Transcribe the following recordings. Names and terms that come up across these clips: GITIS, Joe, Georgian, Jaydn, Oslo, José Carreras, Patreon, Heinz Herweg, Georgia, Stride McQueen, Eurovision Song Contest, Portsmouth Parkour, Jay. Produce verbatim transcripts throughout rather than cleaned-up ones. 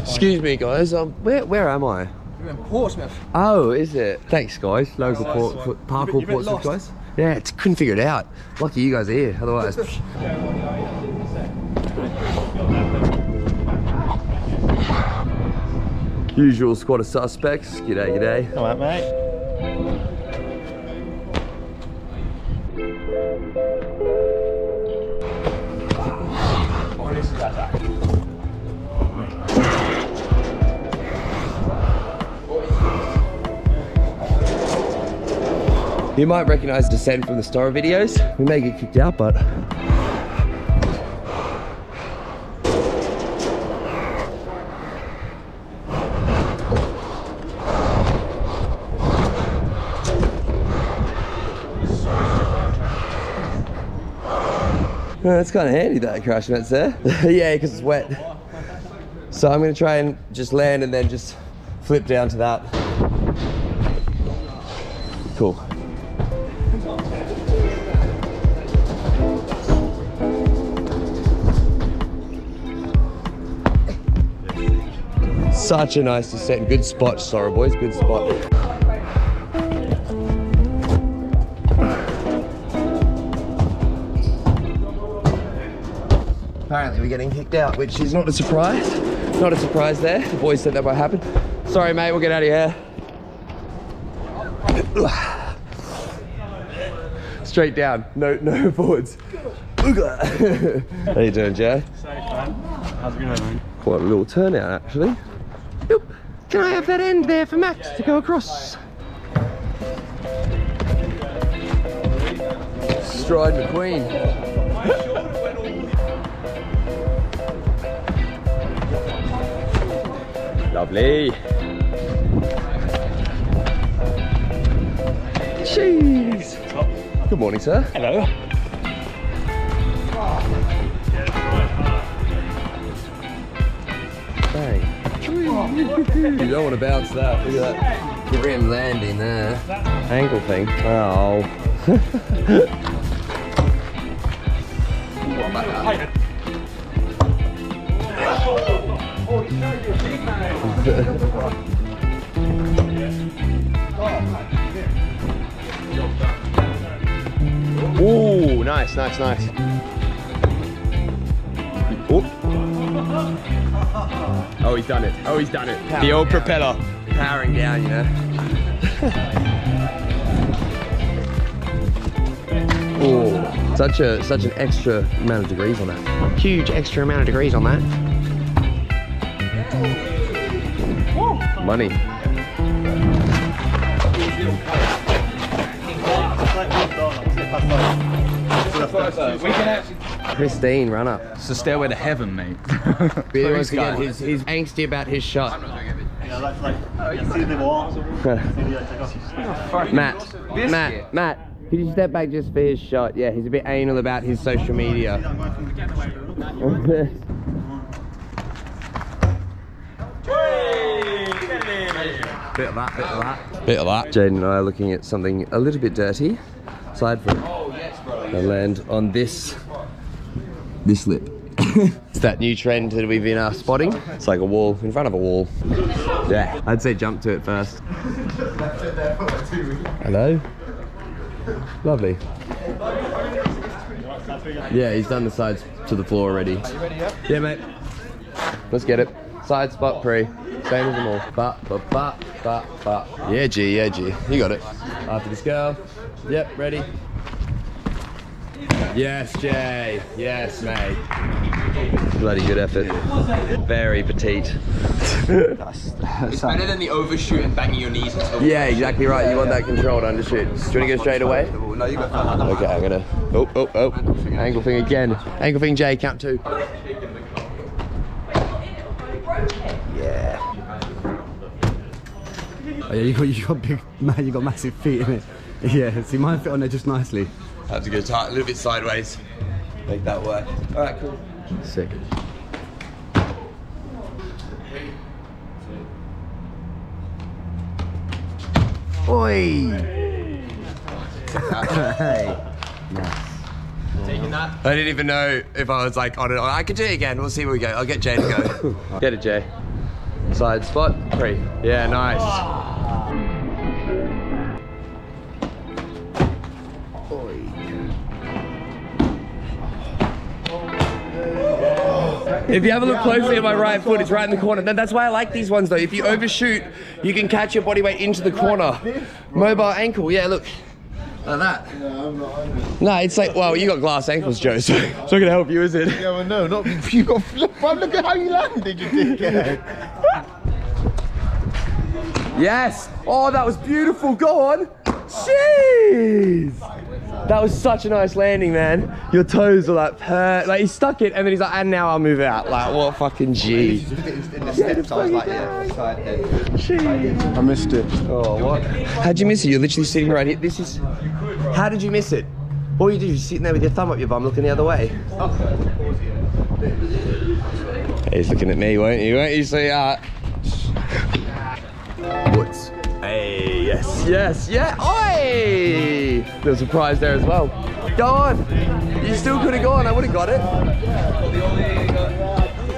Excuse me, guys. Um, where where am I? You're in Portsmouth. Oh, is it? Thanks, guys. Local oh, nice port, parkour you've been, you've been Portsmouth lost. Guys. Yeah, couldn't figure it out. Lucky you guys are here. Otherwise. Usual squad of suspects. G'day, g'day. All right, mate. You might recognize Descend from the Star videos. We may get kicked out, but well, that's kind of handy, that crash nets there. Yeah, because it's wet. So I'm going to try and just land and then just flip down to that. Cool. Such a nice descent. Good spot, sorry boys, good spot. Apparently we're getting kicked out, which is not a surprise. Not a surprise there. The boys said that might happen. Sorry mate, we'll get out of here. Straight down, no no boards. How you doing, Jay? How's it going, man? Quite a little turnout, actually. Yep. Can I have that end there for Max to go across? Stride McQueen. Lovely. Jeez. Good morning, sir. Hello. Bang. You don't want to bounce that. Look at that grim landing there. Ankle thing. Oh. Ooh, nice, nice, nice. Oh. Oh, he's done it. Oh, he's done it. Powering the old down. Propeller. Powering down, you know. Oh, such a such an extra amount of degrees on that. Huge extra amount of degrees on that. Money. We can actually. Christine, run up. It's the stairway to heaven, mate. He always again, he's, he's angsty about his shot. I'm not doing it. Yeah, that's like, you see the wall. Matt, Matt, Matt, could you step back just for his shot? Yeah, he's a bit anal about his social media. Bit of that, bit of that. Bit of that. Jaydn and I are looking at something a little bit dirty. Side flip. And land on this. This lip. It's that new trend that we've been uh, spotting. It's like a wall in front of a wall. Yeah, I'd say jump to it first. Hello. Lovely. Yeah, he's done the sides to the floor already. Yeah, mate. Let's get it. Side spot pre. Same as them all. Ba ba ba ba ba. Yeah, G. Yeah, G. You got it. After this girl. Yep. Ready. Yes, Jay. Yes, mate. Bloody good effort. Very petite. That's, that's it's better than the overshoot and banging your knees. Yeah, exactly right. You want that controlled undershoot. Do you want to go straight away? No, you go. Okay, I'm gonna. Oh, oh, oh. Angle thing again. Angle thing, Jay. Count two. Yeah. Oh yeah, you got you got big man. You got massive feet in it. Yeah. See, mine fit on there just nicely. I have to go tight, a little bit sideways. Make that work. All right, cool. Sick. Oi! Hey. Nice. Taking Not. I didn't even know if I was like on it. I could do it again. We'll see where we go. I'll get Jay to go. Get it, Jay. Side spot three. Yeah, nice. If you have a look closely at my right foot, it's right in the corner. That's why I like these ones though. If you overshoot, you can catch your body weight into the corner. Mobile ankle. Yeah, look. Like that. No, I'm not. No, it's like, well, you got glass ankles, Joe, so it's not gonna help you, is it? Yeah, well, no, not you got. But look at how you landed, you dickhead. Yes. Oh, that was beautiful. Go on. Jeez. That was such a nice landing, man. Your toes are like per. Like he stuck it, and then he's like, and now I'll move out. Like what a fucking G. In the steps, I was like, yeah. I missed it. Oh, what? How'd you miss it? You're literally sitting right here. This is. How did you miss it? All you did was sitting there with your thumb up your bum, looking the other way. He's looking at me, won't you? Won't you see that? Woods. Hey, yes, yes, yeah. Oi! Little surprise there as well. Go on. You still could have gone. I would have got it.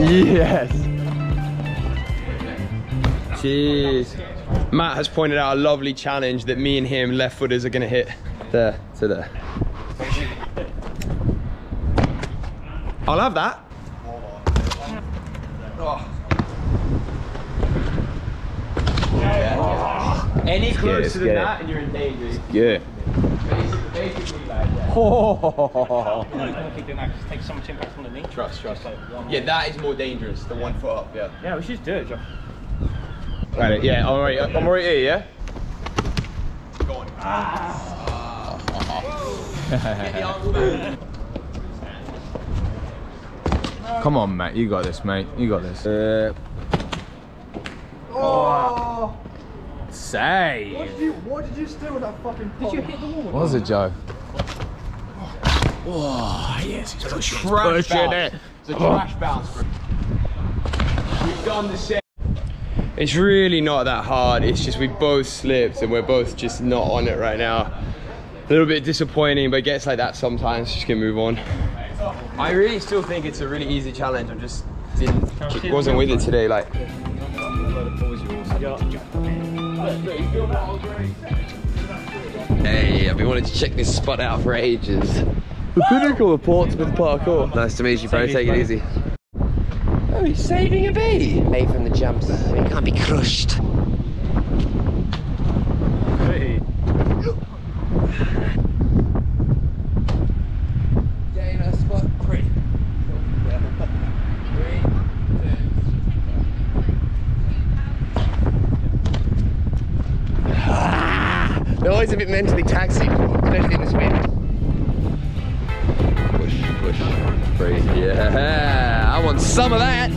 Yes. Jeez. Matt has pointed out a lovely challenge that me and him left footers are going to hit. There to there. I'll have that. Oh. Yeah. Any closer than that and you're in danger. Yeah. Basically like that. Oh. Just take so much impact from the knee. Trust, trust. Yeah, that is more dangerous, the one foot up, yeah. Yeah, we should just do it, Joe. Right, yeah, I'm alright, I'm alright here, yeah? Go on. Ah. Get the arms back. Come on, Matt. You got this, mate. You got this. Uh, oh! Save! What did you, what did you steal with that fucking pole? Did you hit the wall? What was it, Joe? Oh, oh yes. It's, it's a trash bounce. It. It's a trash oh. bounce, bro. We've done the same. It's really not that hard. It's just we both slipped and we're both just not on it right now. A little bit disappointing, but it gets like that sometimes. Just gonna move on. I really still think it's a really easy challenge. I just didn't, wasn't with it today. Like, hey, I've been wanting to check this spot out for ages. The pinnacle of Portsmouth Parkour. Nice to meet you, bro. Take it easy. Oh, he's saving a bee. Away from the jumps. He can't be crushed. Hey. It's a bit mentally taxing, especially in this wind. Push, push, breathe. Yeah, I want some of that.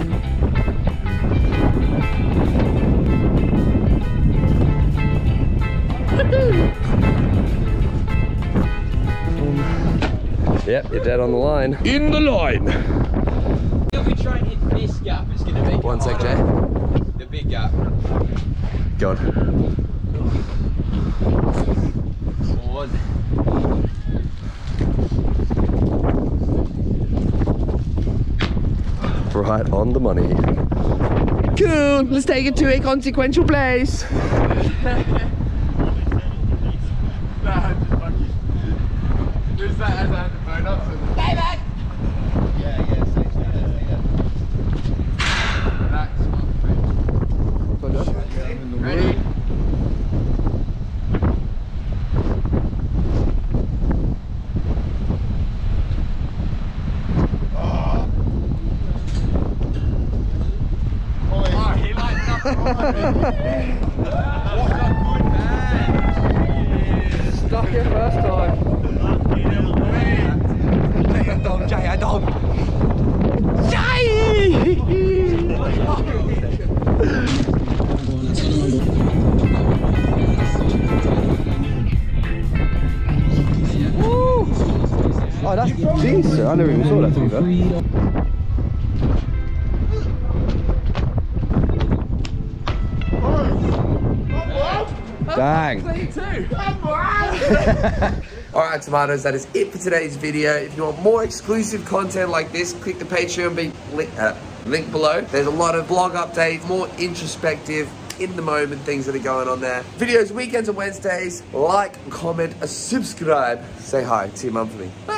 Yep, you're dead on the line. In the line. If we try and hit this gap, it's gonna make it. One sec, Jay. The big gap. God. Forward. Right on the money. Cool, let's take it to a consequential place. Payback! Yeah, yeah, say that. Ready? Stuck it first time. Jay, I don't. Jay, I don't. Jay! Woo! Oh, that's decent. I never even saw that to be fair. Dang. Dang. All right, tomatoes, that is it for today's video. If you want more exclusive content like this, click the Patreon be li uh, link below. There's a lot of blog updates, more introspective, in the moment things that are going on there. Videos, weekends and Wednesdays. Like, comment, subscribe. Say hi to your mum for me. Bye.